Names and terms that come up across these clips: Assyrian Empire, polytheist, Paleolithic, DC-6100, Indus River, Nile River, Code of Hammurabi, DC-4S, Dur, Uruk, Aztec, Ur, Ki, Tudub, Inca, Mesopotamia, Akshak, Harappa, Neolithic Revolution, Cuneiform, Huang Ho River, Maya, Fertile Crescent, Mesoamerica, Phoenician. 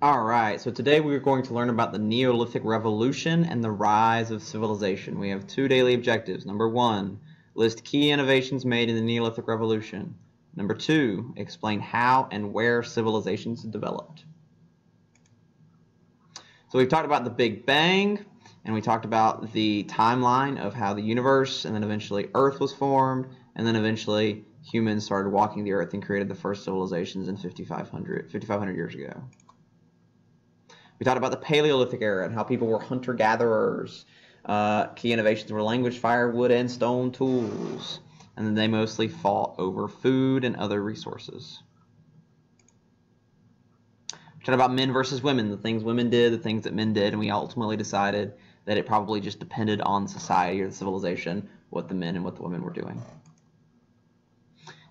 All right, so today we're going to learn about the Neolithic Revolution and the rise of civilization. We have two daily objectives. Number one, list key innovations made in the Neolithic Revolution. Number two, explain how and where civilizations developed. So we've talked about the Big Bang, and we talked about the timeline of how the universe and then eventually Earth was formed, and then eventually humans started walking the Earth and created the first civilizations in 5,500 years ago. We talked about the Paleolithic era and how people were hunter-gatherers. Key innovations were language, firewood, and stone tools. And then they mostly fought over food and other resources. We talked about men versus women, the things women did, the things that men did, and we ultimately decided that it probably just depended on society or the civilization, what the men and what the women were doing.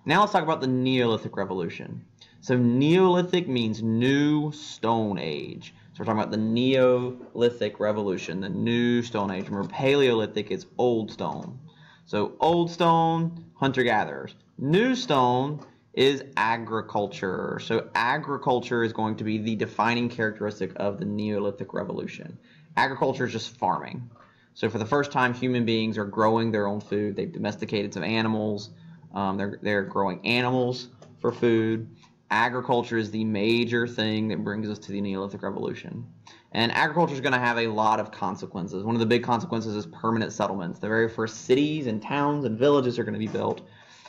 Now let's talk about the Neolithic Revolution. So Neolithic means New Stone Age. So we're talking about the Neolithic Revolution, the New Stone Age. Remember, Paleolithic is Old Stone. So Old Stone, hunter-gatherers. New Stone is agriculture. So agriculture is going to be the defining characteristic of the Neolithic Revolution. Agriculture is just farming. So for the first time, human beings are growing their own food. They've domesticated some animals. They're growing animals for food. Agriculture is the major thing that brings us to the Neolithic Revolution. And agriculture is going to have a lot of consequences. One of the big consequences is permanent settlements. The very first cities and towns and villages are going to be built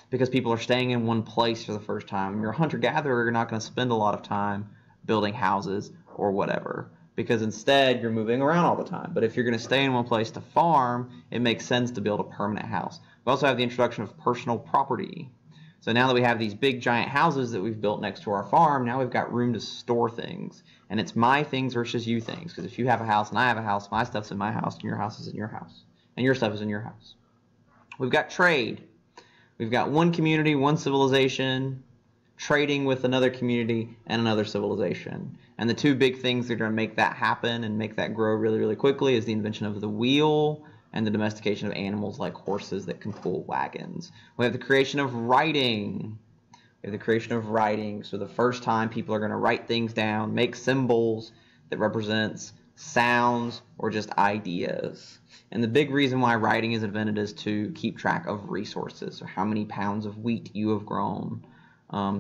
because people are staying in one place for the first time. When you're a hunter-gatherer, you're not going to spend a lot of time building houses or whatever because instead you're moving around all the time. But if you're going to stay in one place to farm, it makes sense to build a permanent house. We also have the introduction of personal property. So now that we have these big giant houses that we've built next to our farm, now we've got room to store things. And it's my things versus you things. Because if you have a house and I have a house, my stuff's in my house and your house is in your house. And your stuff is in your house. We've got trade. We've got one community, one civilization, trading with another community and another civilization. And the two big things that are going to make that happen and make that grow really, really quickly is the invention of the wheel and the domestication of animals like horses that can pull wagons. We have the creation of writing. We have the creation of writing. So the first time people are going to write things down, make symbols that represents sounds or just ideas. And the big reason why writing is invented is to keep track of resources. So how many pounds of wheat you have grown,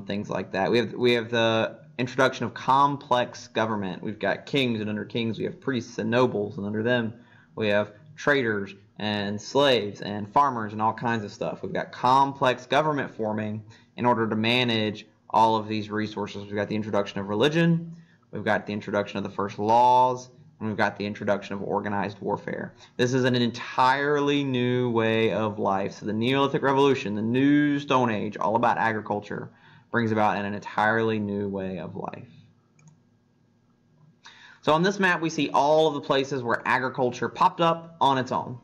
things like that. We have the introduction of complex government. We've got kings, and under kings we have priests and nobles, and under them we have traders and slaves and farmers and all kinds of stuff. We've got complex government forming in order to manage all of these resources. We've got the introduction of religion, we've got the introduction of the first laws, and we've got the introduction of organized warfare. This is an entirely new way of life. So the Neolithic Revolution, the New Stone Age, all about agriculture, brings about an entirely new way of life. So on this map, we see all of the places where agriculture popped up on its own.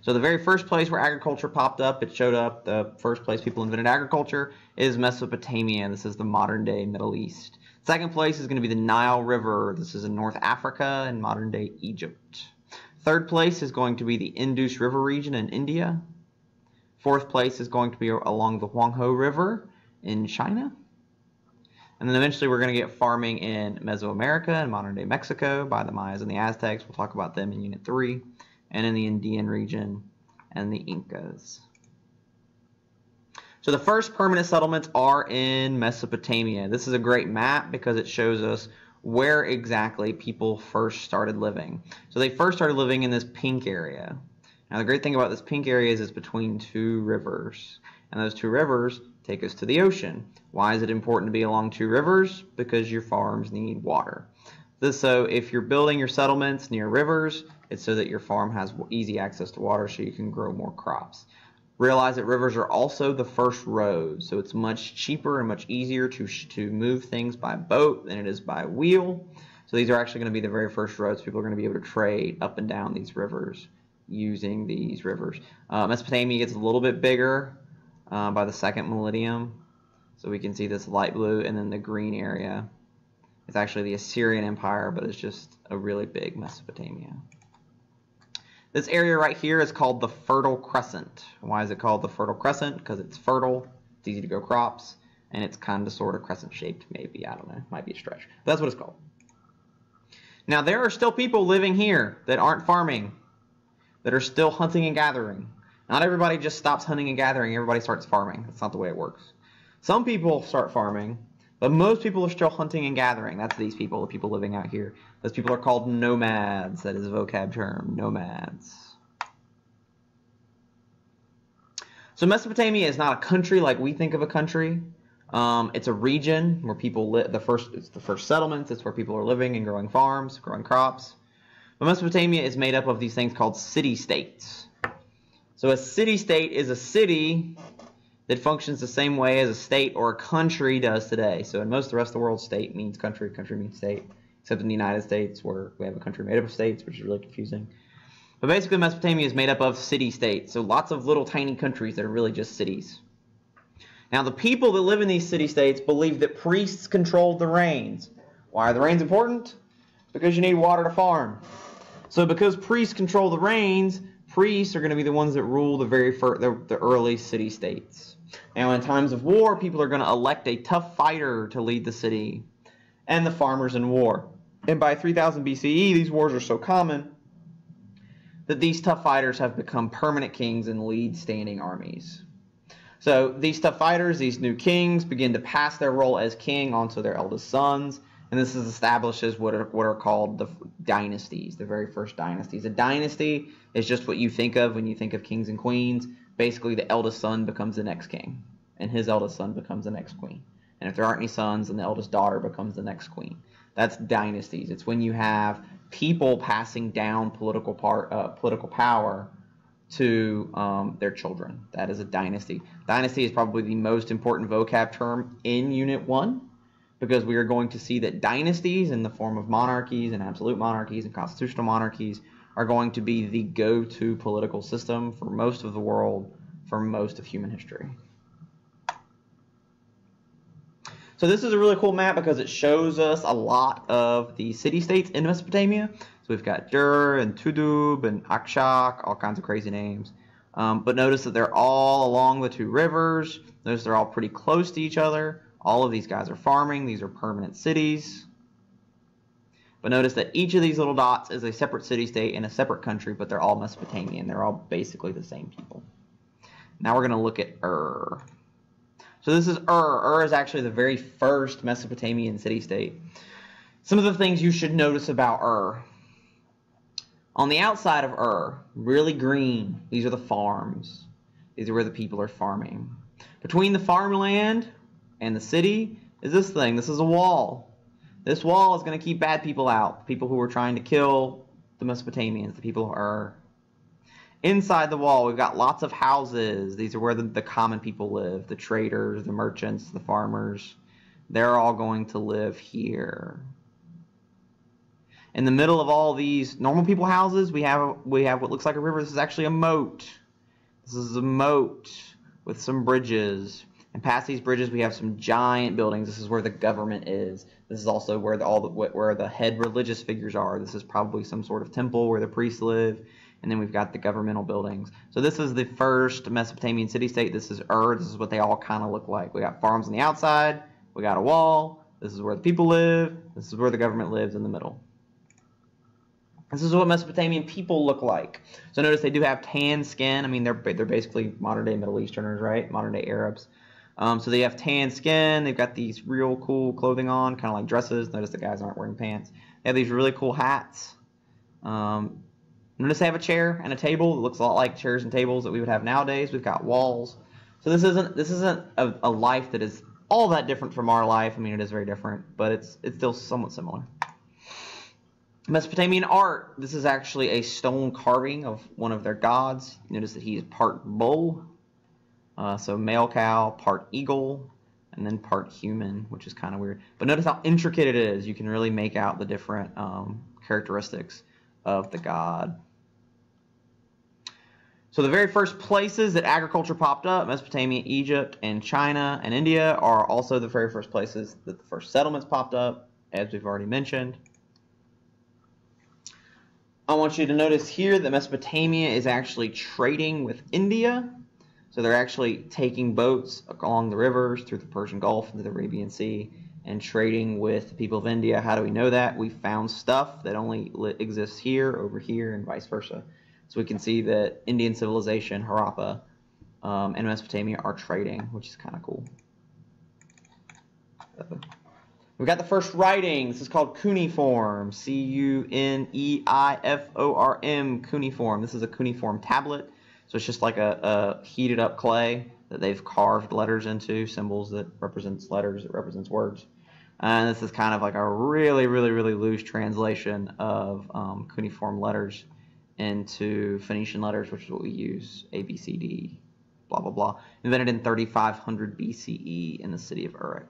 So the very first place where agriculture popped up, it showed up, the first place people invented agriculture is Mesopotamia. This is the modern-day Middle East. Second place is going to be the Nile River. This is in North Africa and modern-day Egypt. Third place is going to be the Indus River region in India. Fourth place is going to be along the Huang Ho River in China. And then eventually we're going to get farming in Mesoamerica and modern-day Mexico by the Mayas and the Aztecs. We'll talk about them in Unit 3, and in the Indian region and the Incas. So the first permanent settlements are in Mesopotamia. This is a great map because it shows us where exactly people first started living. So they first started living in this pink area. Now the great thing about this pink area is it's between two rivers, and those two rivers take us to the ocean. Why is it important to be along two rivers? Because your farms need water. So if you're building your settlements near rivers, it's so that your farm has easy access to water so you can grow more crops. Realize that rivers are also the first road, so it's much cheaper and much easier to move things by boat than it is by wheel. So these are actually going to be the very first roads. People are going to be able to trade up and down these rivers using these rivers. Mesopotamia gets a little bit bigger by the second millennium. So we can see this light blue and then the green area. It's actually the Assyrian Empire, but it's just a really big Mesopotamia. This area right here is called the Fertile Crescent. Why is it called the Fertile Crescent? Because it's fertile, it's easy to grow crops, and it's kind of sort of crescent shaped maybe, I don't know, might be a stretch. But that's what it's called. Now, there are still people living here that aren't farming, that are still hunting and gathering. Not everybody just stops hunting and gathering. Everybody starts farming. That's not the way it works. Some people start farming, but most people are still hunting and gathering. That's these people, the people living out here. Those people are called nomads. That is a vocab term, nomads. So Mesopotamia is not a country like we think of a country. It's a region where people live. It's the first settlements. It's where people are living and growing farms, growing crops. But Mesopotamia is made up of these things called city-states. So a city-state is a city that functions the same way as a state or a country does today. So in most of the rest of the world, state means country, country means state, except in the United States where we have a country made up of states, which is really confusing. But basically Mesopotamia is made up of city-states, so lots of little tiny countries that are really just cities. Now, the people that live in these city-states believe that priests controlled the rains. Why are the rains important? Because you need water to farm. So because priests control the rains, priests are going to be the ones that rule the early city-states. Now, in times of war, people are going to elect a tough fighter to lead the city and the farmers in war. And by 3000 BCE, these wars are so common that these tough fighters have become permanent kings and lead standing armies. So these tough fighters, these new kings, begin to pass their role as king onto their eldest sons, and this establishes what are called the dynasties, the very first dynasties. A dynasty is just what you think of when you think of kings and queens. Basically, the eldest son becomes the next king, and his eldest son becomes the next queen. And if there aren't any sons, then the eldest daughter becomes the next queen. That's dynasties. It's when you have people passing down political power to their children. That is a dynasty. Dynasty is probably the most important vocab term in Unit 1 because we are going to see that dynasties in the form of monarchies and absolute monarchies and constitutional monarchies are going to be the go-to political system for most of the world for most of human history. So this is a really cool map because it shows us a lot of the city-states in Mesopotamia. So we've got Dur and Tudub and Akshak, all kinds of crazy names. But notice that they're all along the two rivers. Notice they're all pretty close to each other. All of these guys are farming. These are permanent cities. But notice that each of these little dots is a separate city-state in a separate country, but they're all Mesopotamian. They're all basically the same people. Now we're going to look at Ur. So this is Ur. Ur is actually the very first Mesopotamian city-state. Some of the things you should notice about Ur. On the outside of Ur, really green, these are the farms. These are where the people are farming. Between the farmland and the city is this thing. This is a wall. This wall is going to keep bad people out, people who were trying to kill the Mesopotamians, the people of Ur. Inside the wall, we've got lots of houses. These are where the common people live, the traders, the merchants, the farmers. They're all going to live here. In the middle of all these normal people houses, we have what looks like a river. This is actually a moat. This is a moat with some bridges. And past these bridges, we have some giant buildings. This is where the government is. This is also where the head religious figures are. This is probably some sort of temple where the priests live. And then we've got the governmental buildings. So this is the first Mesopotamian city-state. This is Ur. This is what they all kind of look like. We got farms on the outside. We got a wall. This is where the people live. This is where the government lives in the middle. This is what Mesopotamian people look like. So notice they do have tan skin. I mean, they're basically modern-day Middle Easterners, right? Modern-day Arabs. So they have tan skin. They've got these real cool clothing on, kind of like dresses. Notice the guys aren't wearing pants. They have these really cool hats. Notice they have a chair and a table. It looks a lot like chairs and tables that we would have nowadays. We've got walls. So this isn't a life that is all that different from our life. I mean, it is very different, but it's still somewhat similar. Mesopotamian art. This is actually a stone carving of one of their gods. Notice that he is part bull, so male cow, part eagle, and then part human, which is kind of weird. But notice how intricate it is. You can really make out the different characteristics of the god. So the very first places that agriculture popped up, Mesopotamia, Egypt, and China, and India, are also the very first places that the first settlements popped up, as we've already mentioned. I want you to notice here that Mesopotamia is actually trading with India. So they're actually taking boats along the rivers through the Persian Gulf into the Arabian Sea and trading with the people of India. How do we know that? We found stuff that only exists here, over here, and vice versa. So we can see that Indian civilization, Harappa, and Mesopotamia are trading, which is kind of cool. We've got the first writings. This is called cuneiform, C-U-N-E-I-F-O-R-M, cuneiform. This is a cuneiform tablet. So it's just like a heated up clay that they've carved letters into, symbols that represents letters, that represents words. And this is kind of like a really, really, really loose translation of cuneiform letters into Phoenician letters, which is what we use, A, B, C, D, blah, blah, blah. Invented in 3500 BCE in the city of Uruk.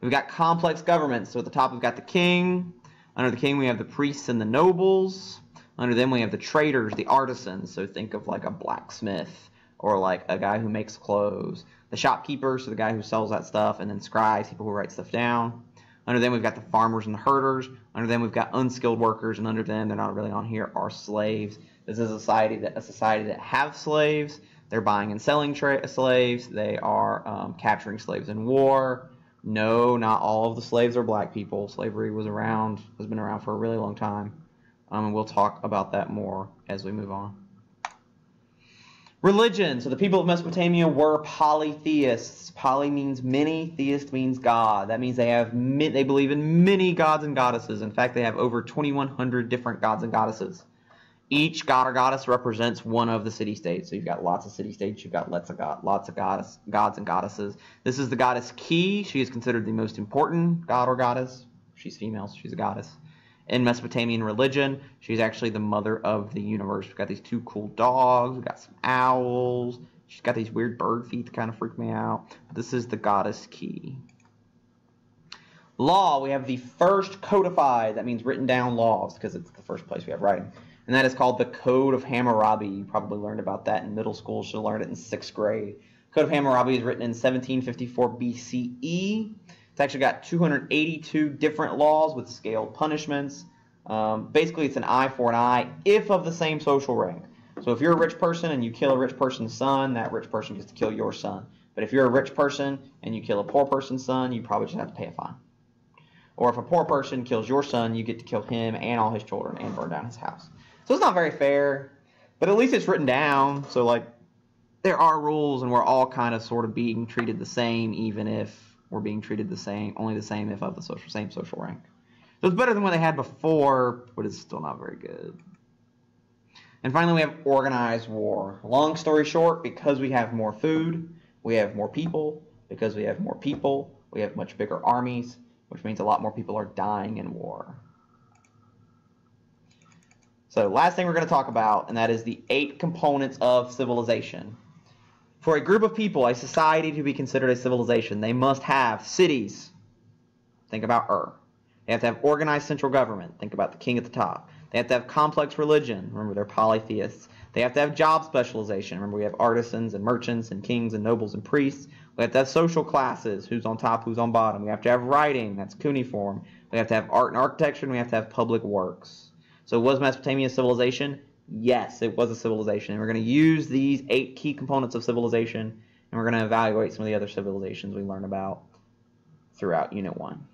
We've got complex governments. So at the top, we've got the king. Under the king, we have the priests and the nobles. Under them, we have the traders, the artisans. So think of like a blacksmith or like a guy who makes clothes. The shopkeepers, so the guy who sells that stuff. And then scribes, people who write stuff down. Under them, we've got the farmers and the herders. Under them, we've got unskilled workers. And under them, they're not really on here, are slaves. This is a society that have slaves. They're buying and selling slaves. They are capturing slaves in war. No, not all of the slaves are black people. Slavery was around, has been around for a really long time. And we'll talk about that more as we move on. Religion. So the people of Mesopotamia were polytheists. Poly means many, theist means God. That means they believe in many gods and goddesses. In fact, they have over 2,100 different gods and goddesses. Each god or goddess represents one of the city-states. So you've got lots of city-states. You've got lots of gods and goddesses. This is the goddess Ki. She is considered the most important god or goddess. She's female, so she's a goddess. In Mesopotamian religion, she's actually the mother of the universe. We've got these two cool dogs. We've got some owls. She's got these weird bird feet that kind of freak me out. This is the goddess Ki. Law, we have the first codified. That means written down laws because it's the first place we have writing. And that is called the Code of Hammurabi. You probably learned about that in middle school. You should have learned it in 6th grade. Code of Hammurabi is written in 1754 BCE. It's actually got 282 different laws with scaled punishments. Basically, it's an eye for an eye if of the same social rank. So if you're a rich person and you kill a rich person's son, that rich person gets to kill your son. But if you're a rich person and you kill a poor person's son, you probably just have to pay a fine. Or if a poor person kills your son, you get to kill him and all his children and burn down his house. So it's not very fair, but at least it's written down. So, like, there are rules and we're all kind of sort of being treated the same, even if we're being treated the same, only the same if of the same social rank. So it's better than what they had before, but it's still not very good. And finally, we have organized war. Long story short, because we have more food, we have more people. Because we have more people, we have much bigger armies, which means a lot more people are dying in war. So last thing we're going to talk about, and that is the 8 components of civilization. For a group of people, a society to be considered a civilization, they must have cities. Think about Ur. They have to have organized central government. Think about the king at the top. They have to have complex religion. Remember, they're polytheists. They have to have job specialization. Remember, we have artisans and merchants and kings and nobles and priests. We have to have social classes. Who's on top, who's on bottom. We have to have writing. That's cuneiform. We have to have art and architecture, and we have to have public works. So was Mesopotamia a civilization? Yes, it was a civilization. And we're going to use these 8 key components of civilization, and we're going to evaluate some of the other civilizations we learned about throughout Unit 1.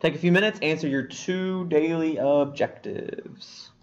Take a few minutes, answer your 2 daily objectives.